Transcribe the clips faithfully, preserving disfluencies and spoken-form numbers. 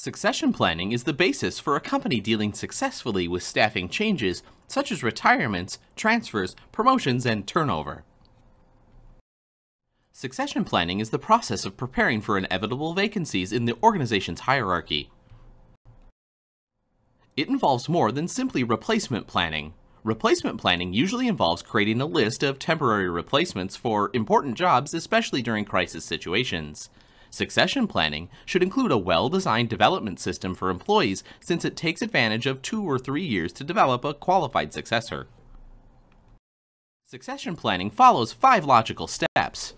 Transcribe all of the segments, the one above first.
Succession planning is the basis for a company dealing successfully with staffing changes such as retirements, transfers, promotions, and turnover. Succession planning is the process of preparing for inevitable vacancies in the organization's hierarchy. It involves more than simply replacement planning. Replacement planning usually involves creating a list of temporary replacements for important jobs, especially during crisis situations. Succession planning should include a well-designed development system for employees, since it takes advantage of two or three years to develop a qualified successor. Succession planning follows five logical steps.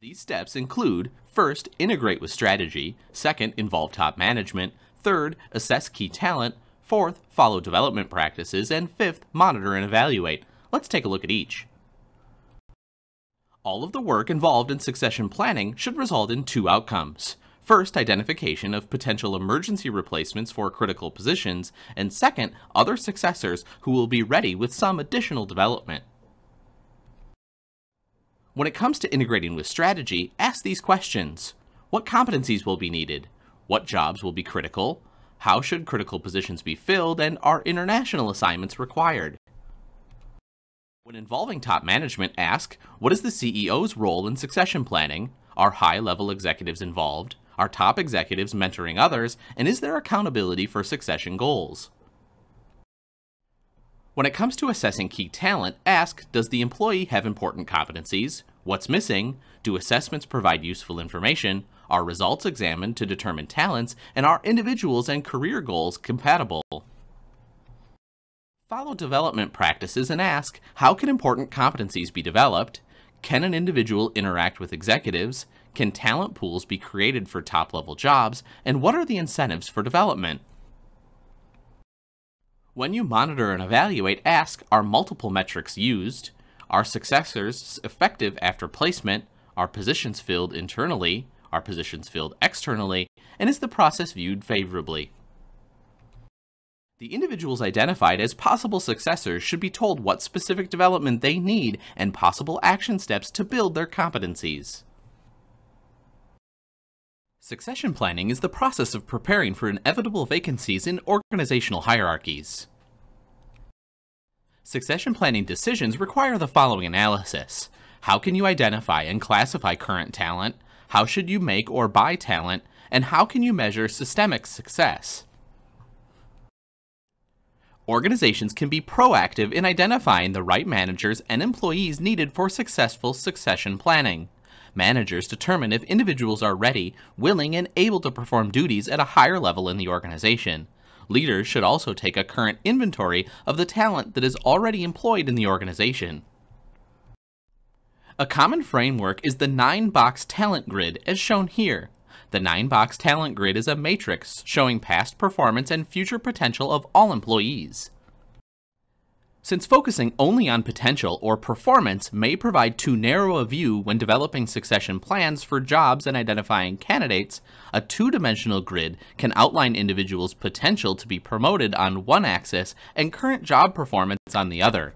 These steps include: first, integrate with strategy; second, involve top management; third, assess key talent; fourth, follow development practices; and fifth, monitor and evaluate. Let's take a look at each. All of the work involved in succession planning should result in two outcomes. First, identification of potential emergency replacements for critical positions, and second, other successors who will be ready with some additional development. When it comes to integrating with strategy, ask these questions. What competencies will be needed? What jobs will be critical? How should critical positions be filled, and are international assignments required? When involving top management, ask, what is the C E O's role in succession planning? Are high-level executives involved? Are top executives mentoring others? And is there accountability for succession goals? When it comes to assessing key talent, ask, does the employee have important competencies? What's missing? Do assessments provide useful information? Are results examined to determine talents? And are individuals and career goals compatible? Follow development practices and ask, how can important competencies be developed? Can an individual interact with executives? Can talent pools be created for top-level jobs? And what are the incentives for development? When you monitor and evaluate, ask, are multiple metrics used? Are successors effective after placement? Are positions filled internally? Are positions filled externally? And is the process viewed favorably? The individuals identified as possible successors should be told what specific development they need and possible action steps to build their competencies. Succession planning is the process of preparing for inevitable vacancies in organizational hierarchies. Succession planning decisions require the following analysis. How can you identify and classify current talent? How should you make or buy talent? And how can you measure systemic success? Organizations can be proactive in identifying the right managers and employees needed for successful succession planning. Managers determine if individuals are ready, willing, and able to perform duties at a higher level in the organization. Leaders should also take a current inventory of the talent that is already employed in the organization. A common framework is the nine-box talent grid, as shown here. The nine-box talent grid is a matrix showing past performance and future potential of all employees. Since focusing only on potential or performance may provide too narrow a view when developing succession plans for jobs and identifying candidates, a two-dimensional grid can outline individuals' potential to be promoted on one axis and current job performance on the other.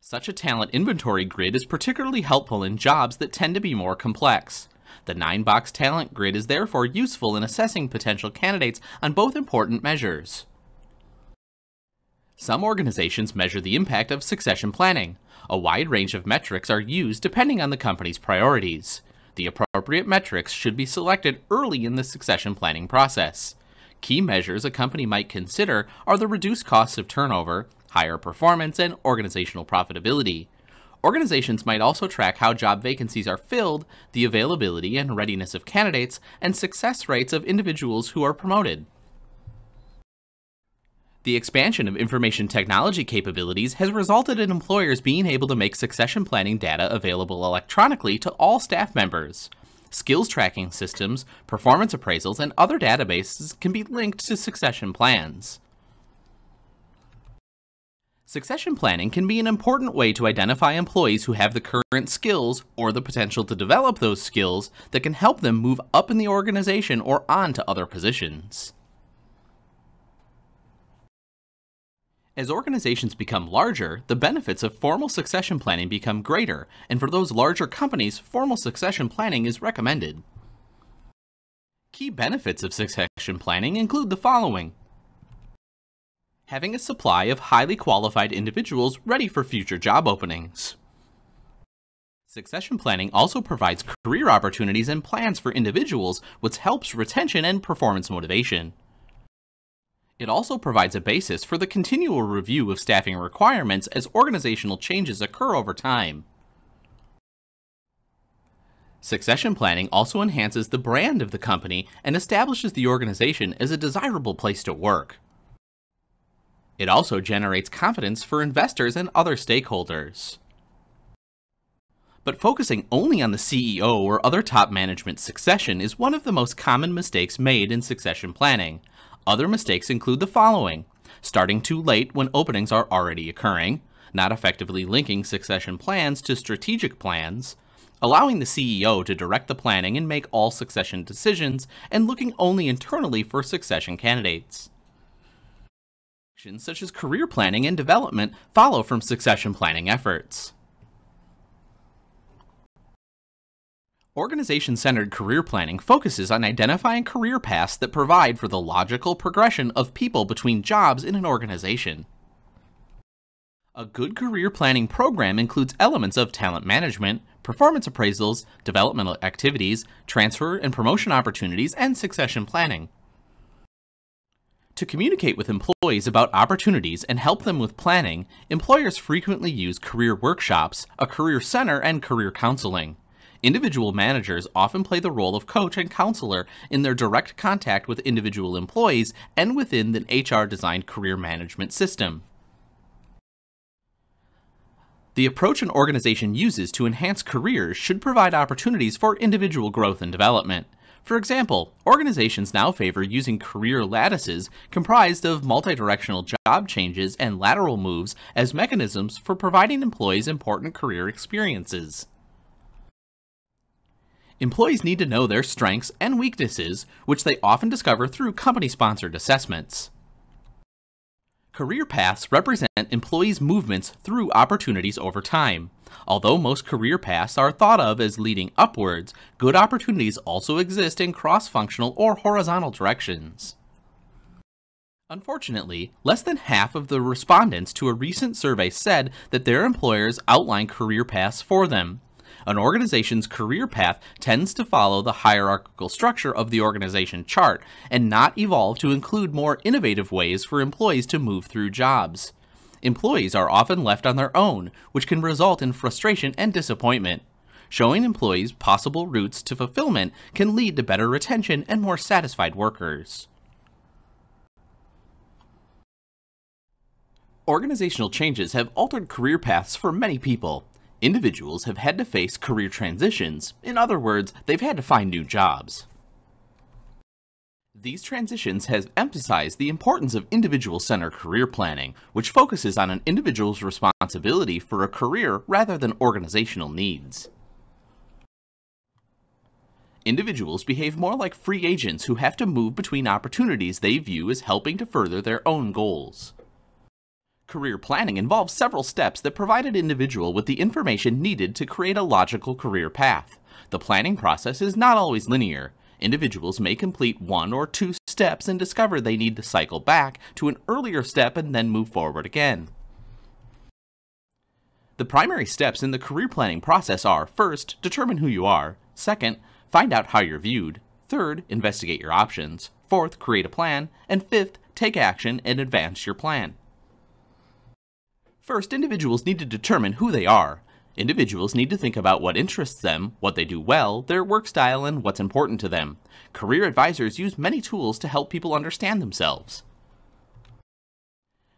Such a talent inventory grid is particularly helpful in jobs that tend to be more complex. The nine-box talent grid is therefore useful in assessing potential candidates on both important measures. Some organizations measure the impact of succession planning. A wide range of metrics are used depending on the company's priorities. The appropriate metrics should be selected early in the succession planning process. Key measures a company might consider are the reduced costs of turnover, higher performance, and organizational profitability. Organizations might also track how job vacancies are filled, the availability and readiness of candidates, and success rates of individuals who are promoted. The expansion of information technology capabilities has resulted in employers being able to make succession planning data available electronically to all staff members. Skills tracking systems, performance appraisals, and other databases can be linked to succession plans. Succession planning can be an important way to identify employees who have the current skills or the potential to develop those skills that can help them move up in the organization or on to other positions. As organizations become larger, the benefits of formal succession planning become greater, and for those larger companies, formal succession planning is recommended. Key benefits of succession planning include the following. Having a supply of highly qualified individuals ready for future job openings. Succession planning also provides career opportunities and plans for individuals, which helps retention and performance motivation. It also provides a basis for the continual review of staffing requirements as organizational changes occur over time. Succession planning also enhances the brand of the company and establishes the organization as a desirable place to work. It also generates confidence for investors and other stakeholders. But focusing only on the C E O or other top management succession is one of the most common mistakes made in succession planning. Other mistakes include the following: starting too late when openings are already occurring, not effectively linking succession plans to strategic plans, allowing the C E O to direct the planning and make all succession decisions, and looking only internally for succession candidates. Actions such as career planning and development follow from succession planning efforts. Organization-centered career planning focuses on identifying career paths that provide for the logical progression of people between jobs in an organization. A good career planning program includes elements of talent management, performance appraisals, developmental activities, transfer and promotion opportunities, and succession planning. To communicate with employees about opportunities and help them with planning, employers frequently use career workshops, a career center, and career counseling. Individual managers often play the role of coach and counselor in their direct contact with individual employees and within the H R-designed career management system. The approach an organization uses to enhance careers should provide opportunities for individual growth and development. For example, organizations now favor using career lattices comprised of multidirectional job changes and lateral moves as mechanisms for providing employees important career experiences. Employees need to know their strengths and weaknesses, which they often discover through company-sponsored assessments. Career paths represent employees' movements through opportunities over time. Although most career paths are thought of as leading upwards, good opportunities also exist in cross-functional or horizontal directions. Unfortunately, less than half of the respondents to a recent survey said that their employers outline career paths for them. An organization's career path tends to follow the hierarchical structure of the organization chart and not evolve to include more innovative ways for employees to move through jobs. Employees are often left on their own, which can result in frustration and disappointment. Showing employees possible routes to fulfillment can lead to better retention and more satisfied workers. Organizational changes have altered career paths for many people. Individuals have had to face career transitions. In other words, they've had to find new jobs. These transitions have emphasized the importance of individual-centered career planning, which focuses on an individual's responsibility for a career rather than organizational needs. Individuals behave more like free agents who have to move between opportunities they view as helping to further their own goals. Career planning involves several steps that provide an individual with the information needed to create a logical career path. The planning process is not always linear. Individuals may complete one or two steps and discover they need to cycle back to an earlier step and then move forward again. The primary steps in the career planning process are: first, determine who you are; second, find out how you're viewed; third, investigate your options; fourth, create a plan; and fifth, take action and advance your plan. First, individuals need to determine who they are. Individuals need to think about what interests them, what they do well, their work style, and what's important to them. Career advisors use many tools to help people understand themselves.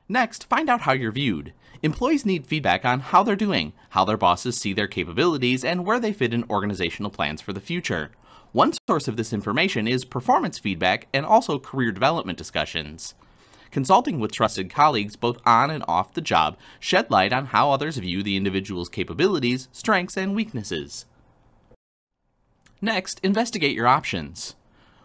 Next, find out how you're viewed. Employees need feedback on how they're doing, how their bosses see their capabilities, and where they fit in organizational plans for the future. One source of this information is performance feedback and also career development discussions. Consulting with trusted colleagues both on and off the job shed light on how others view the individual's capabilities, strengths, and weaknesses. Next, investigate your options.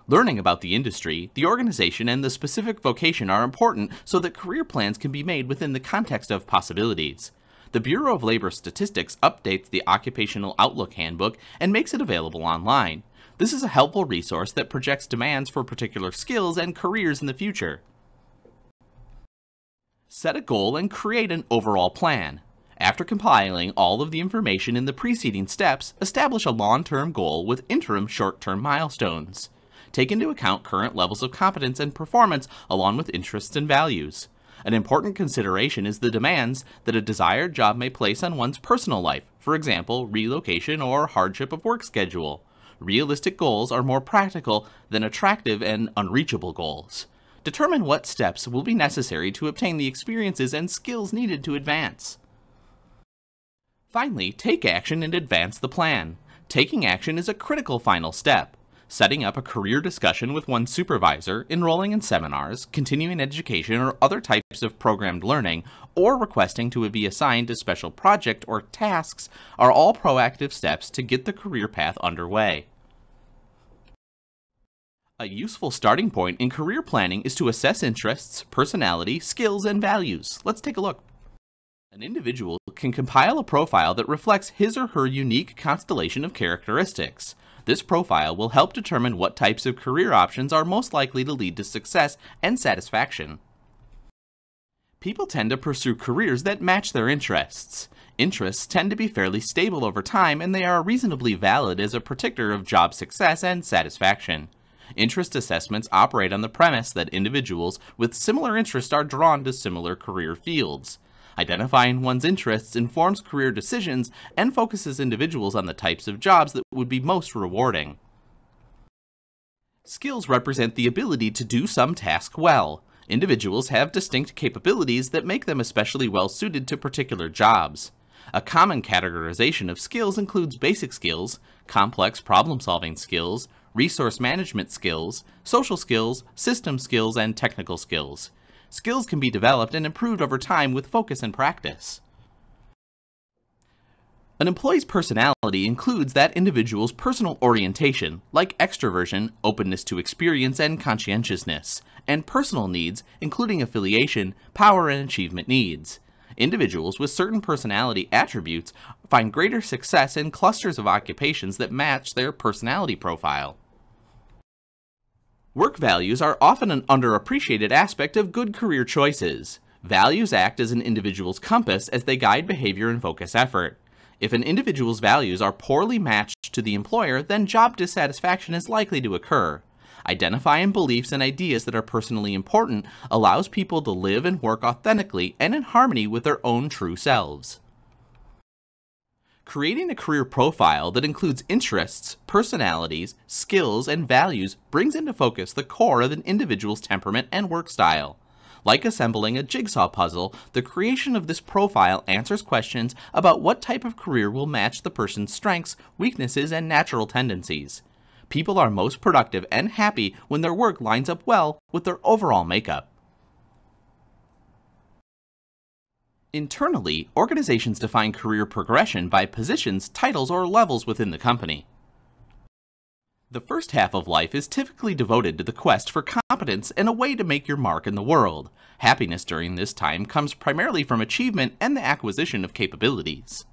Learning about the industry, the organization, and the specific vocation are important so that career plans can be made within the context of possibilities. The Bureau of Labor Statistics updates the Occupational Outlook Handbook and makes it available online. This is a helpful resource that projects demands for particular skills and careers in the future. Set a goal and create an overall plan. After compiling all of the information in the preceding steps, establish a long-term goal with interim short-term milestones. Take into account current levels of competence and performance along with interests and values. An important consideration is the demands that a desired job may place on one's personal life, for example, relocation or hardship of work schedule. Realistic goals are more practical than attractive and unreachable goals. Determine what steps will be necessary to obtain the experiences and skills needed to advance. Finally, take action and advance the plan. Taking action is a critical final step. Setting up a career discussion with one's supervisor, enrolling in seminars, continuing education or other types of programmed learning, or requesting to be assigned a special project or tasks are all proactive steps to get the career path underway. A useful starting point in career planning is to assess interests, personality, skills, and values. Let's take a look. An individual can compile a profile that reflects his or her unique constellation of characteristics. This profile will help determine what types of career options are most likely to lead to success and satisfaction. People tend to pursue careers that match their interests. Interests tend to be fairly stable over time, and they are reasonably valid as a predictor of job success and satisfaction. Interest assessments operate on the premise that individuals with similar interests are drawn to similar career fields. Identifying one's interests informs career decisions and focuses individuals on the types of jobs that would be most rewarding. Skills represent the ability to do some task well. Individuals have distinct capabilities that make them especially well suited to particular jobs. A common categorization of skills includes basic skills, complex problem-solving skills, resource management skills, social skills, system skills, and technical skills. Skills can be developed and improved over time with focus and practice. An employee's personality includes that individual's personal orientation, like extroversion, openness to experience, and conscientiousness, and personal needs, including affiliation, power, and achievement needs. Individuals with certain personality attributes find greater success in clusters of occupations that match their personality profile. Work values are often an underappreciated aspect of good career choices. Values act as an individual's compass as they guide behavior and focus effort. If an individual's values are poorly matched to the employer, then job dissatisfaction is likely to occur. Identifying beliefs and ideas that are personally important allows people to live and work authentically and in harmony with their own true selves. Creating a career profile that includes interests, personalities, skills, and values brings into focus the core of an individual's temperament and work style. Like assembling a jigsaw puzzle, the creation of this profile answers questions about what type of career will match the person's strengths, weaknesses, and natural tendencies. People are most productive and happy when their work lines up well with their overall makeup. Internally, organizations define career progression by positions, titles, or levels within the company. The first half of life is typically devoted to the quest for competence and a way to make your mark in the world. Happiness during this time comes primarily from achievement and the acquisition of capabilities.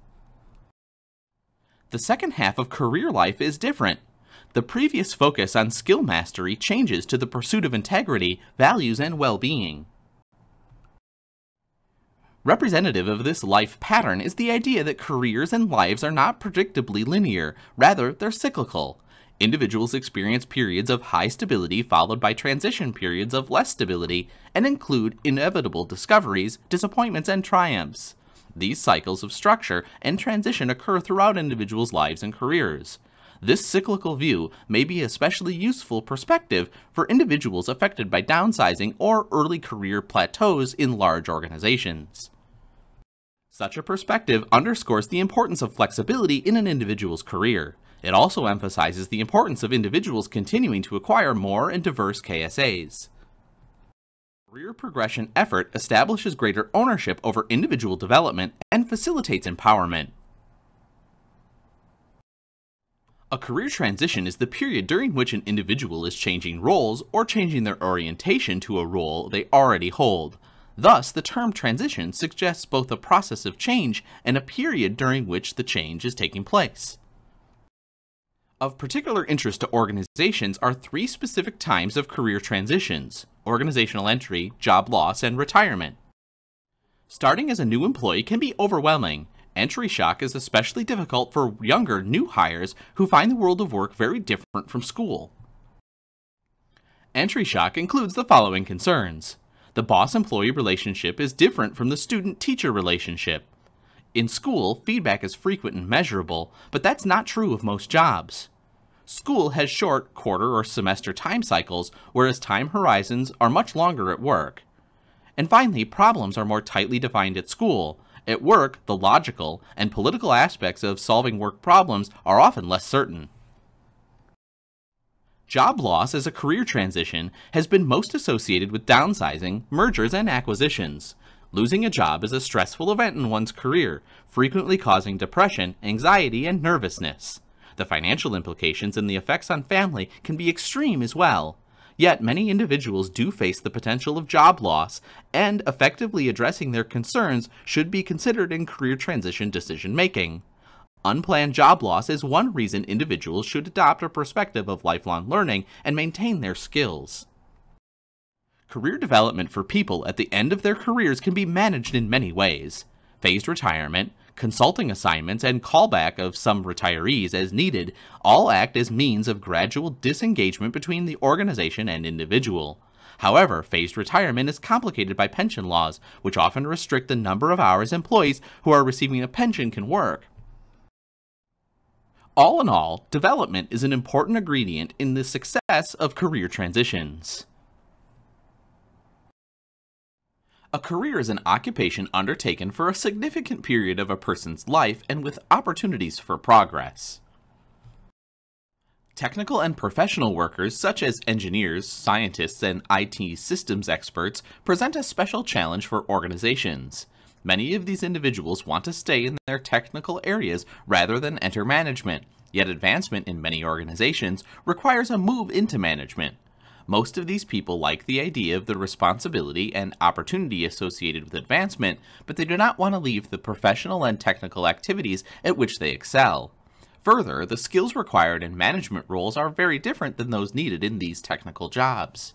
The second half of career life is different. The previous focus on skill mastery changes to the pursuit of integrity, values, and well-being. Representative of this life pattern is the idea that careers and lives are not predictably linear, rather they're cyclical. Individuals experience periods of high stability followed by transition periods of less stability and include inevitable discoveries, disappointments, and triumphs. These cycles of structure and transition occur throughout individuals' lives and careers. This cyclical view may be an especially useful perspective for individuals affected by downsizing or early career plateaus in large organizations. Such a perspective underscores the importance of flexibility in an individual's career. It also emphasizes the importance of individuals continuing to acquire more and diverse K S As. Career progression effort establishes greater ownership over individual development and facilitates empowerment. A career transition is the period during which an individual is changing roles or changing their orientation to a role they already hold. Thus, the term transition suggests both a process of change and a period during which the change is taking place. Of particular interest to organizations are three specific times of career transitions: organizational entry, job loss, and retirement. Starting as a new employee can be overwhelming. Entry shock is especially difficult for younger, new hires who find the world of work very different from school. Entry shock includes the following concerns. The boss-employee relationship is different from the student-teacher relationship. In school, feedback is frequent and measurable, but that's not true of most jobs. School has short quarter or semester time cycles, whereas time horizons are much longer at work. And finally, problems are more tightly defined at school. At work, the logical and political aspects of solving work problems are often less certain. Job loss as a career transition has been most associated with downsizing, mergers, and acquisitions. Losing a job is a stressful event in one's career, frequently causing depression, anxiety, and nervousness. The financial implications and the effects on family can be extreme as well. Yet many individuals do face the potential of job loss, and effectively addressing their concerns should be considered in career transition decision-making. Unplanned job loss is one reason individuals should adopt a perspective of lifelong learning and maintain their skills. Career development for people at the end of their careers can be managed in many ways. Phased retirement, consulting assignments, and callback of some retirees as needed all act as means of gradual disengagement between the organization and individual. However, phased retirement is complicated by pension laws, which often restrict the number of hours employees who are receiving a pension can work. All in all, development is an important ingredient in the success of career transitions. A career is an occupation undertaken for a significant period of a person's life and with opportunities for progress. Technical and professional workers such as engineers, scientists, and I T systems experts present a special challenge for organizations. Many of these individuals want to stay in their technical areas rather than enter management, yet advancement in many organizations requires a move into management. Most of these people like the idea of the responsibility and opportunity associated with advancement, but they do not want to leave the professional and technical activities at which they excel. Further, the skills required in management roles are very different than those needed in these technical jobs.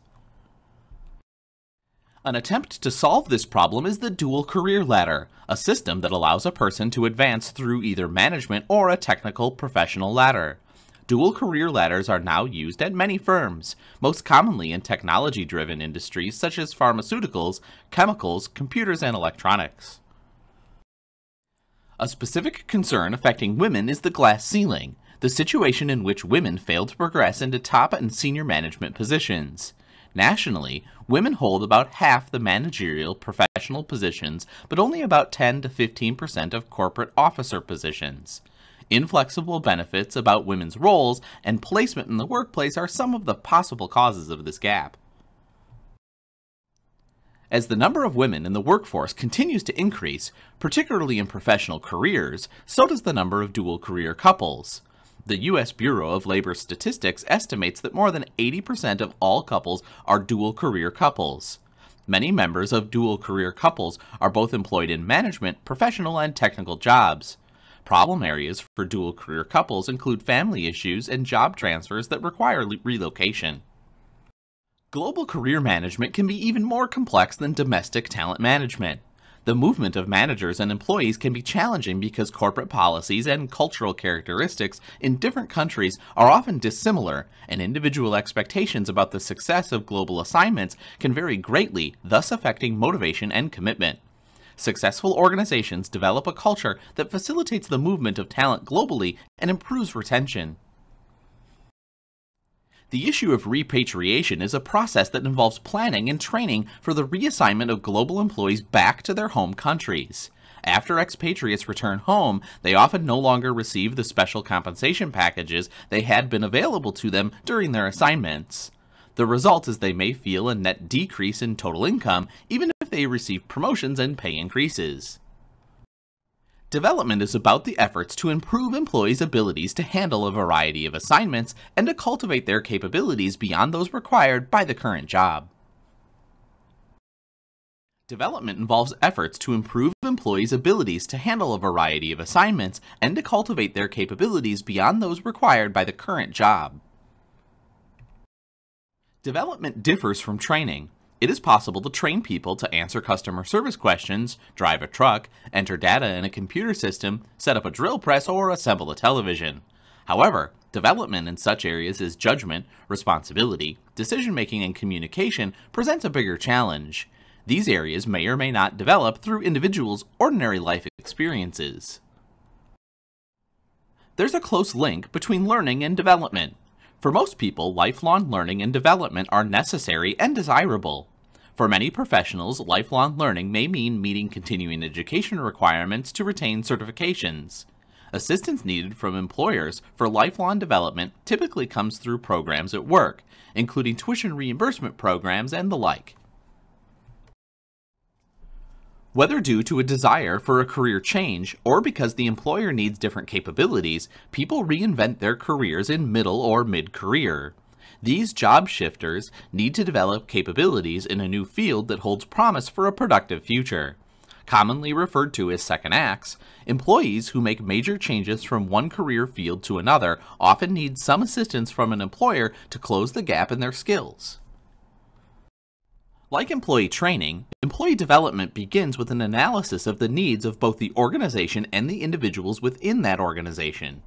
An attempt to solve this problem is the dual career ladder, a system that allows a person to advance through either management or a technical professional ladder. Dual career ladders are now used at many firms, most commonly in technology-driven industries such as pharmaceuticals, chemicals, computers, and electronics. A specific concern affecting women is the glass ceiling, the situation in which women fail to progress into top and senior management positions. Nationally, women hold about half the managerial professional positions, but only about ten to fifteen percent of corporate officer positions. Inflexible benefits about women's roles and placement in the workplace are some of the possible causes of this gap. As the number of women in the workforce continues to increase, particularly in professional careers, so does the number of dual-career couples. The U S Bureau of Labor Statistics estimates that more than eighty percent of all couples are dual-career couples. Many members of dual-career couples are both employed in management, professional, and technical jobs. Problem areas for dual-career couples include family issues and job transfers that require relocation. Global career management can be even more complex than domestic talent management. The movement of managers and employees can be challenging because corporate policies and cultural characteristics in different countries are often dissimilar, and individual expectations about the success of global assignments can vary greatly, thus affecting motivation and commitment. Successful organizations develop a culture that facilitates the movement of talent globally and improves retention. The issue of repatriation is a process that involves planning and training for the reassignment of global employees back to their home countries. After expatriates return home, they often no longer receive the special compensation packages they had been available to them during their assignments. The result is they may feel a net decrease in total income, even if they receive promotions and pay increases. Development is about the efforts to improve employees' abilities to handle a variety of assignments and to cultivate their capabilities beyond those required by the current job. Development involves efforts to improve employees' abilities to handle a variety of assignments and to cultivate their capabilities beyond those required by the current job. Development differs from training. It is possible to train people to answer customer service questions, drive a truck, enter data in a computer system, set up a drill press, or assemble a television. However, development in such areas as judgment, responsibility, decision-making, and communication presents a bigger challenge. These areas may or may not develop through individuals' ordinary life experiences. There's a close link between learning and development. For most people, lifelong learning and development are necessary and desirable. For many professionals, lifelong learning may mean meeting continuing education requirements to retain certifications. Assistance needed from employers for lifelong development typically comes through programs at work, including tuition reimbursement programs and the like. Whether due to a desire for a career change or because the employer needs different capabilities, people reinvent their careers in middle or mid-career. These job shifters need to develop capabilities in a new field that holds promise for a productive future. Commonly referred to as second acts, employees who make major changes from one career field to another often need some assistance from an employer to close the gap in their skills. Like employee training, employee development begins with an analysis of the needs of both the organization and the individuals within that organization.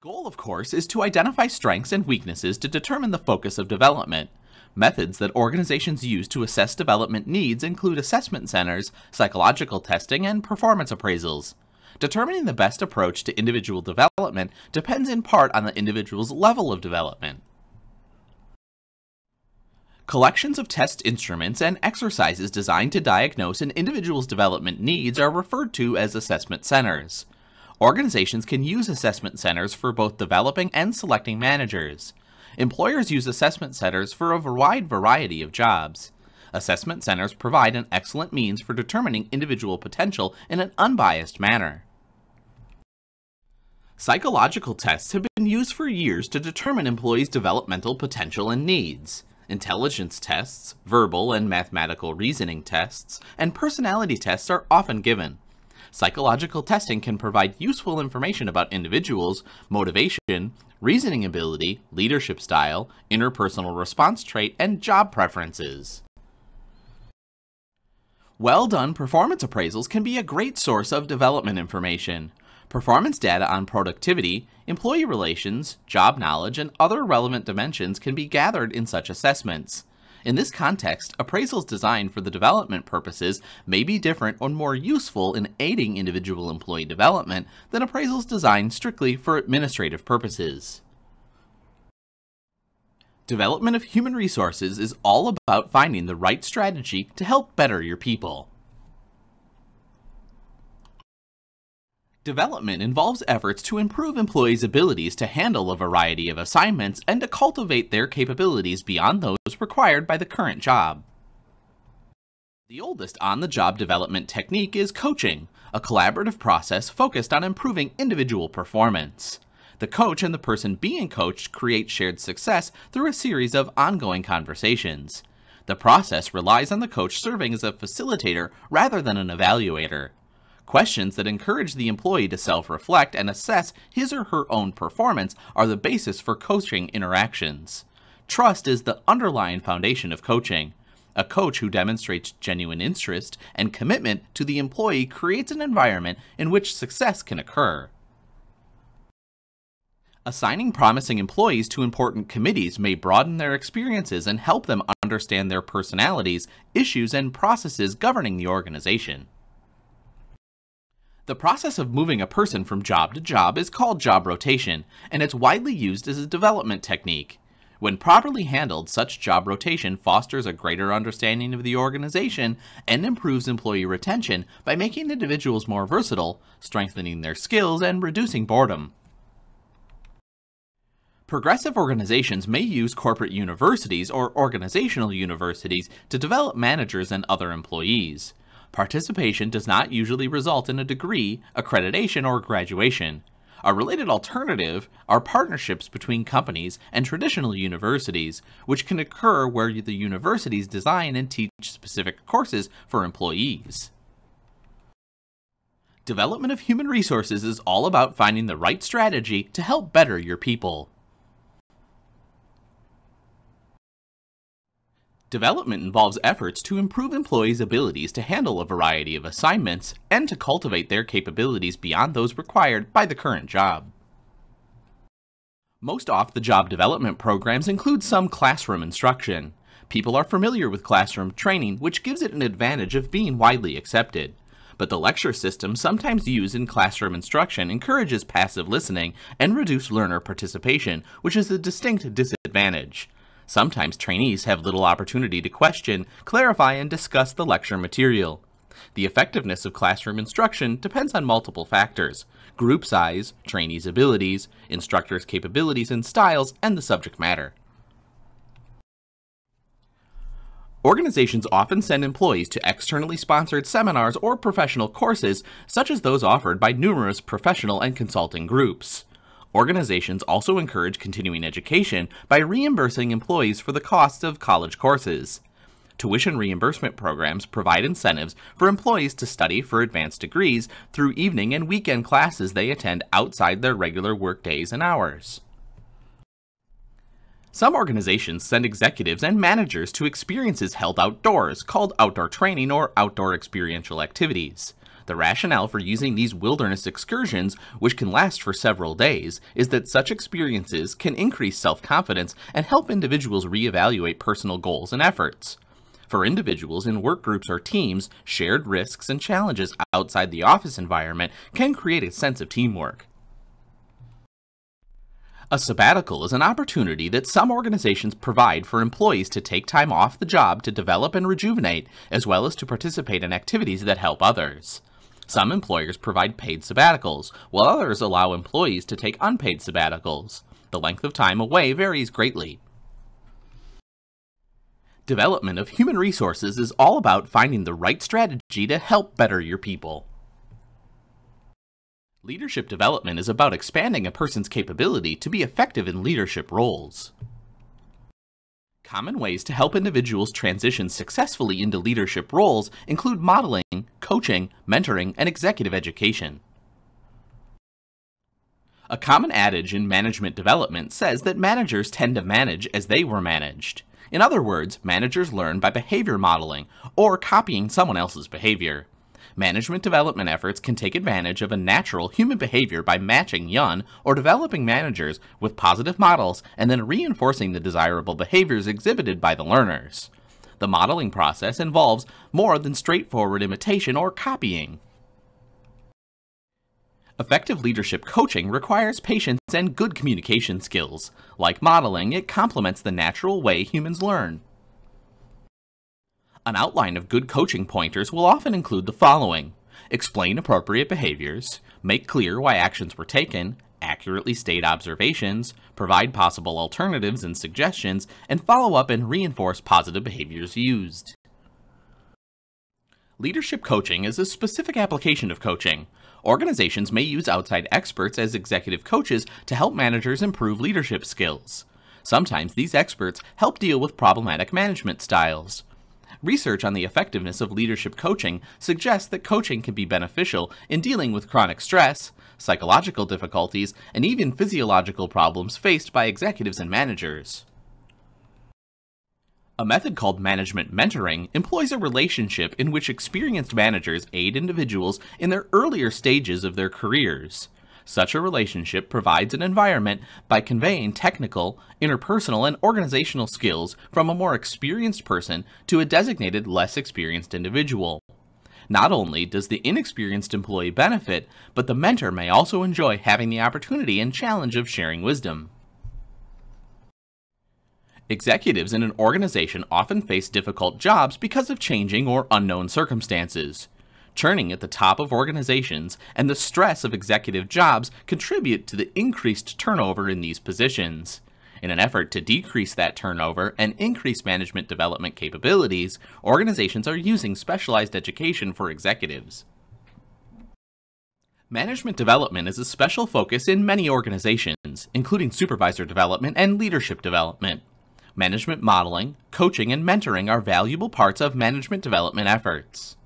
The goal, of course, is to identify strengths and weaknesses to determine the focus of development. Methods that organizations use to assess development needs include assessment centers, psychological testing, and performance appraisals. Determining the best approach to individual development depends in part on the individual's level of development. Collections of test instruments and exercises designed to diagnose an individual's development needs are referred to as assessment centers. Organizations can use assessment centers for both developing and selecting managers. Employers use assessment centers for a wide variety of jobs. Assessment centers provide an excellent means for determining individual potential in an unbiased manner. Psychological tests have been used for years to determine employees' developmental potential and needs. Intelligence tests, verbal and mathematical reasoning tests, and personality tests are often given. Psychological testing can provide useful information about individuals, motivation, reasoning ability, leadership style, interpersonal response trait, and job preferences. Well-done performance appraisals can be a great source of development information. Performance data on productivity, employee relations, job knowledge, and other relevant dimensions can be gathered in such assessments. In this context, appraisals designed for the development purposes may be different or more useful in aiding individual employee development than appraisals designed strictly for administrative purposes. Development of human resources is all about finding the right strategy to help better your people. Development involves efforts to improve employees' abilities to handle a variety of assignments and to cultivate their capabilities beyond those required by the current job. The oldest on-the-job development technique is coaching, a collaborative process focused on improving individual performance. The coach and the person being coached create shared success through a series of ongoing conversations. The process relies on the coach serving as a facilitator rather than an evaluator. Questions that encourage the employee to self-reflect and assess his or her own performance are the basis for coaching interactions. Trust is the underlying foundation of coaching. A coach who demonstrates genuine interest and commitment to the employee creates an environment in which success can occur. Assigning promising employees to important committees may broaden their experiences and help them understand their personalities, issues, and processes governing the organization. The process of moving a person from job to job is called job rotation, and it's widely used as a development technique. When properly handled, such job rotation fosters a greater understanding of the organization and improves employee retention by making individuals more versatile, strengthening their skills, and reducing boredom. Progressive organizations may use corporate universities or organizational universities to develop managers and other employees. Participation does not usually result in a degree, accreditation, or graduation. A related alternative are partnerships between companies and traditional universities, which can occur where the universities design and teach specific courses for employees. Development of human resources is all about finding the right strategy to help better your people. Development involves efforts to improve employees' abilities to handle a variety of assignments and to cultivate their capabilities beyond those required by the current job. Most off-the-job development programs include some classroom instruction. People are familiar with classroom training, which gives it an advantage of being widely accepted. But the lecture system sometimes used in classroom instruction encourages passive listening and reduced learner participation, which is a distinct disadvantage. Sometimes trainees have little opportunity to question, clarify, and discuss the lecture material. The effectiveness of classroom instruction depends on multiple factors: group size, trainees' abilities, instructors' capabilities and styles, and the subject matter. Organizations often send employees to externally sponsored seminars or professional courses, such as those offered by numerous professional and consulting groups. Organizations also encourage continuing education by reimbursing employees for the costs of college courses. Tuition reimbursement programs provide incentives for employees to study for advanced degrees through evening and weekend classes they attend outside their regular work days and hours. Some organizations send executives and managers to experiences held outdoors, called outdoor training or outdoor experiential activities. The rationale for using these wilderness excursions, which can last for several days, is that such experiences can increase self-confidence and help individuals reevaluate personal goals and efforts. For individuals in work groups or teams, shared risks and challenges outside the office environment can create a sense of teamwork. A sabbatical is an opportunity that some organizations provide for employees to take time off the job to develop and rejuvenate, as well as to participate in activities that help others. Some employers provide paid sabbaticals, while others allow employees to take unpaid sabbaticals. The length of time away varies greatly. Development of human resources is all about finding the right strategy to help better your people. Leadership development is about expanding a person's capability to be effective in leadership roles. Common ways to help individuals transition successfully into leadership roles include modeling, coaching, mentoring, and executive education. A common adage in management development says that managers tend to manage as they were managed. In other words, managers learn by behavior modeling or copying someone else's behavior. Management development efforts can take advantage of a natural human behavior by matching young or developing managers with positive models and then reinforcing the desirable behaviors exhibited by the learners. The modeling process involves more than straightforward imitation or copying. Effective leadership coaching requires patience and good communication skills. Like modeling, it complements the natural way humans learn. An outline of good coaching pointers will often include the following: explain appropriate behaviors, make clear why actions were taken, accurately state observations, provide possible alternatives and suggestions, and follow up and reinforce positive behaviors used. Leadership coaching is a specific application of coaching. Organizations may use outside experts as executive coaches to help managers improve leadership skills. Sometimes these experts help deal with problematic management styles. Research on the effectiveness of leadership coaching suggests that coaching can be beneficial in dealing with chronic stress, psychological difficulties, and even physiological problems faced by executives and managers. A method called management mentoring employs a relationship in which experienced managers aid individuals in their earlier stages of their careers. Such a relationship provides an environment by conveying technical, interpersonal, and organizational skills from a more experienced person to a designated less experienced individual. Not only does the inexperienced employee benefit, but the mentor may also enjoy having the opportunity and challenge of sharing wisdom. Executives in an organization often face difficult jobs because of changing or unknown circumstances. Churning at the top of organizations and the stress of executive jobs contribute to the increased turnover in these positions. In an effort to decrease that turnover and increase management development capabilities, organizations are using specialized education for executives. Management development is a special focus in many organizations, including supervisor development and leadership development. Management modeling, coaching, and mentoring are valuable parts of management development efforts.